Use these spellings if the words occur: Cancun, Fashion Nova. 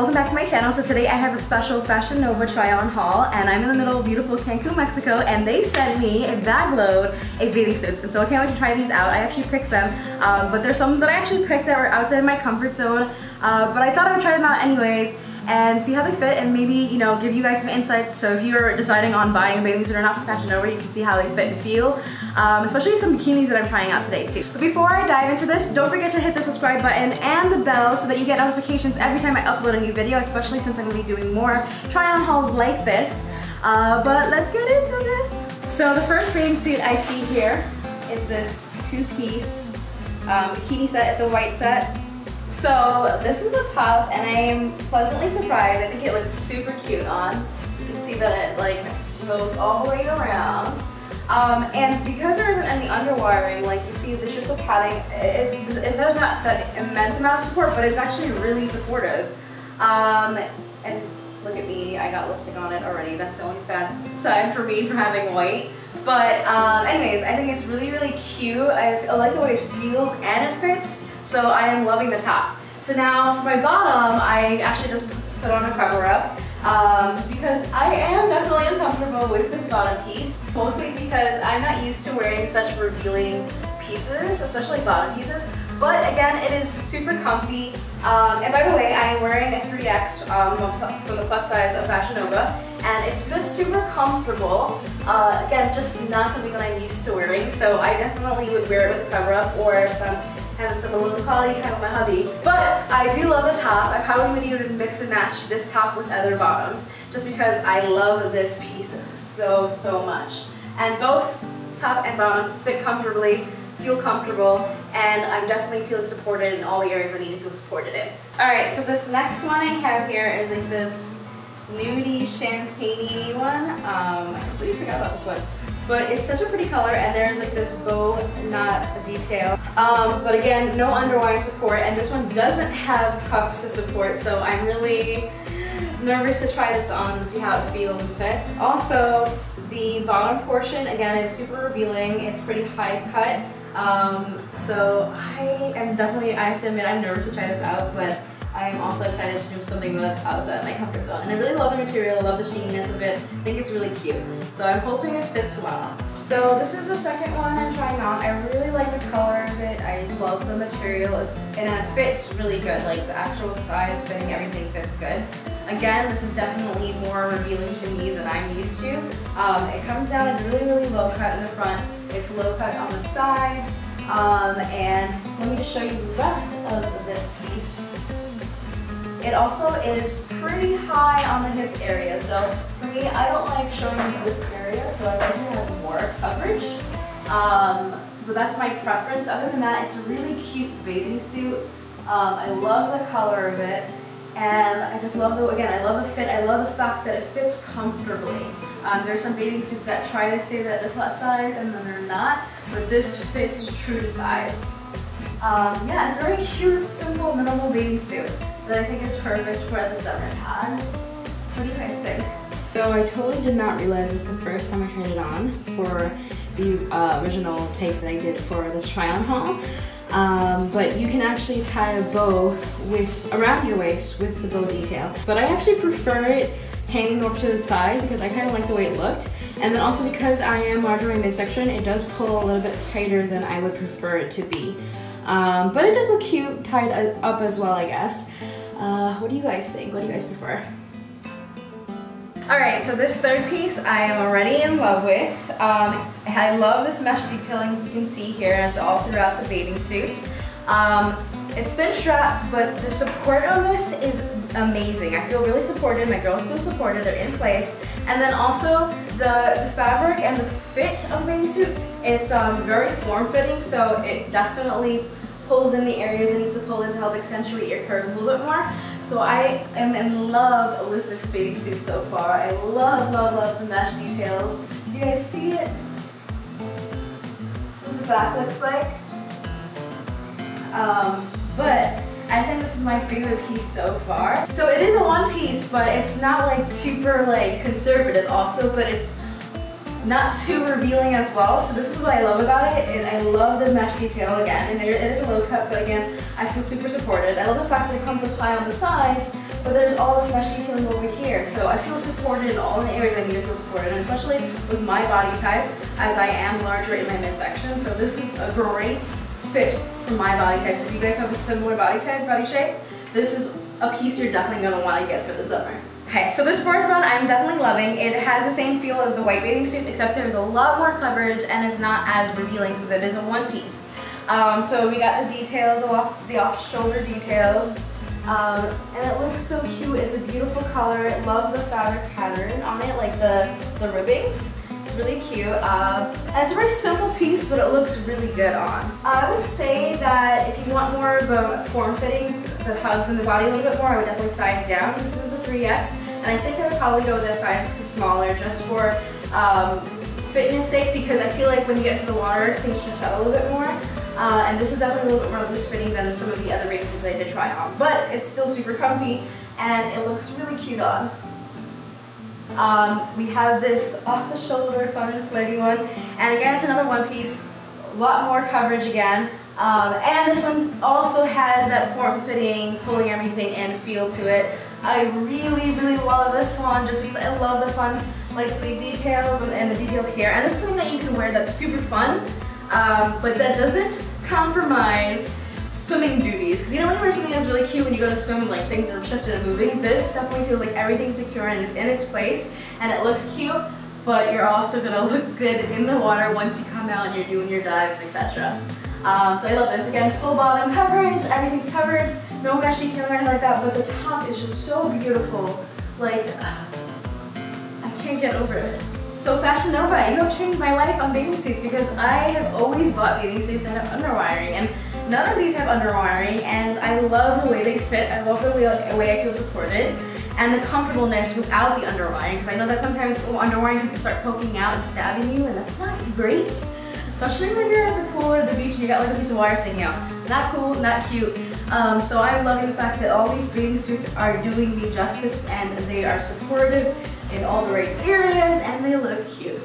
Welcome back to my channel. So today I have a special Fashion Nova try-on haul, and I'm in the middle of beautiful Cancun, Mexico, and they sent me a bag load of bathing suits, and so I can't wait to try these out. I actually picked them, but there's some that I actually picked that were outside my comfort zone, but I thought I would try them out anyways and see how they fit and maybe, you know, give you guys some insight. So if you're deciding on buying a bathing suit or not from Fashion Nova, you can see how they fit and feel, especially some bikinis that I'm trying out today too. But before I dive into this, don't forget to hit the subscribe button and the bell so that you get notifications every time I upload a new video, especially since I'm going to be doing more try-on hauls like this. But let's get into this. So the first bathing suit I see here is this two-piece bikini set. It's a white set. So this is the top, and I am pleasantly surprised. I think it looks super cute on. You can see that it like goes all the way around. And because there isn't any underwiring, like you see, there's just a padding. There's not that immense amount of support, but it's actually really supportive. And look at me, I got lipstick on it already. That's the only bad side for me for having white. But anyways, I think it's really, really cute. I like the way it feels and it fits. So I am loving the top. So now for my bottom, I actually just put on a cover up just because I am definitely uncomfortable with this bottom piece, mostly because I'm not used to wearing such revealing pieces, especially bottom pieces. But again, it is super comfy. And by the way, I am wearing a 3X from the plus size of Fashion Nova, and it's been super comfortable. Again, just not something that I'm used to wearing, so I definitely would wear it with a cover up, or if I'm having some little quality time with my hubby. But I do love the top. I probably would need to mix and match this top with other bottoms, just because I love this piece so, so much. And both top and bottom fit comfortably, feel comfortable, and I'm definitely feeling supported in all the areas I need to feel supported in. Alright, so this next one I have here is like this nudie champagne one. I completely forgot about this one, but it's such a pretty color, and there's like this bow knot detail. But again, no underlying support, and this one doesn't have cuffs to support, so I'm really nervous to try this on and see how it feels and fits. Also, the bottom portion again is super revealing. It's pretty high cut. So I am definitely, I have to admit, I'm nervous to try this out, but I am also excited to do something that's outside my comfort zone. And I really love the material, I love the sheeniness of it, I think it's really cute. So I'm hoping it fits well. So this is the second one I'm trying on. I really like the color of it, I love the material, and it fits really good. Like the actual size, fitting, everything fits good. Again, this is definitely more revealing to me than I'm used to. It comes down, it's really, really low cut in the front, it's low cut on the sides, and let me just show you the rest of this piece. It also is pretty high on the hips area, so for me, I don't like showing you this area, so I like to have more coverage, but that's my preference. Other than that, it's a really cute bathing suit. I love the color of it, and I just love the, again, I love the fit, I love the fact that it fits comfortably. There's some bathing suits that try to say that they're plus size, and then they're not, but this fits true to size. Yeah, it's a very cute, simple, minimal bathing suit that I think is perfect for the summertime. What do you guys think? So I totally did not realize this the first time I tried it on for the original tape that I did for this try-on haul. But you can actually tie a bow with around your waist with the bow detail. But I actually prefer it hanging over to the side because I kind of like the way it looked. And then also because I am larger in midsection, it does pull a little bit tighter than I would prefer it to be. But it does look cute tied up as well, I guess. What do you guys think? What do you guys prefer? Alright, so this third piece I am already in love with. I love this mesh detailing you can see here, and it's all throughout the bathing suit. It's thin straps, but the support on this is amazing. I feel really supported, my girls feel supported, they're in place. And then also the fabric and the fit of the bathing suit, it's very form-fitting, so it definitely pulls in the areas it needs to pull in to help accentuate your curves a little bit more. So I am in love with this bathing suit so far. I love, love, love the mesh details. Do you guys see it? That's what the back looks like. But I think this is my favorite piece so far. So it is a one piece, but it's not like super like conservative also, but it's not too revealing as well. So this is what I love about it, and I love the mesh detail again. And it is a low cut, but again, I feel super supported. I love the fact that it comes up high on the sides, but there's all the fresh details over here. So I feel supported in all the areas I need to feel supported, and especially with my body type, as I am larger in my midsection. So this is a great fit for my body type. So if you guys have a similar body type, body shape, this is a piece you're definitely going to want to get for the summer. Okay, so this fourth one I'm definitely loving. It has the same feel as the white bathing suit, except there's a lot more coverage and it's not as revealing because it is a one piece. So we got the details, the off-shoulder details, and it looks so cute. It's a beautiful color. I love the fabric pattern on it, like the ribbing. It's really cute. And it's a very simple piece, but it looks really good on. I would say that if you want more of a form-fitting that hugs in the body a little bit more, I would definitely size down. This is the 3X, and I think I would probably go with a size smaller just for fitness sake, because I feel like when you get to the water, things stretch out a little bit more. And this is definitely a little bit more loose fitting than some of the other bases I did try on, but it's still super comfy and it looks really cute on. We have this off-the-shoulder fun and flirty one, and again it's another one piece, a lot more coverage again, and this one also has that form-fitting, pulling everything in feel to it. I really, really love this one just because I love the fun like sleeve details and the details here, and this is something that you can wear that's super fun, but that doesn't compromise swimming duties, because you know when you wear something that's really cute when you go to swim and like things are shifted and moving, this definitely feels like everything's secure and it's in its place and it looks cute, but you're also going to look good in the water once you come out and you're doing your dives, etc. So I love this. Again, full bottom coverage, everything's covered, no mesh detailing or anything like that, but the top is just so beautiful, like I can't get over it. So Fashion Nova, you have changed my life on bathing suits, because I have always bought bathing suits that have underwiring, and none of these have underwiring, and I love the way they fit, I love the way I feel supported, and the comfortableness without the underwiring, because I know that sometimes underwiring can start poking out and stabbing you, and that's not great, especially when you're at the pool or the beach and you got like a piece of wire sticking out. Not cool, not cute. So I'm loving the fact that all these bathing suits are doing me justice, and they are supportive in all the right areas, and they look cute.